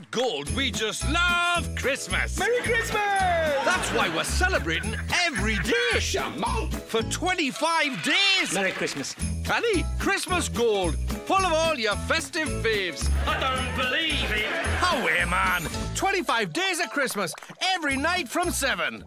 At Gold, we just love Christmas. Merry Christmas! That's why we're celebrating every day, Shaman, for 25 days. Merry Christmas. Annie, Christmas Gold, full of all your festive faves. I don't believe it. Oh, yeah, man. 25 days of Christmas, every night from 7.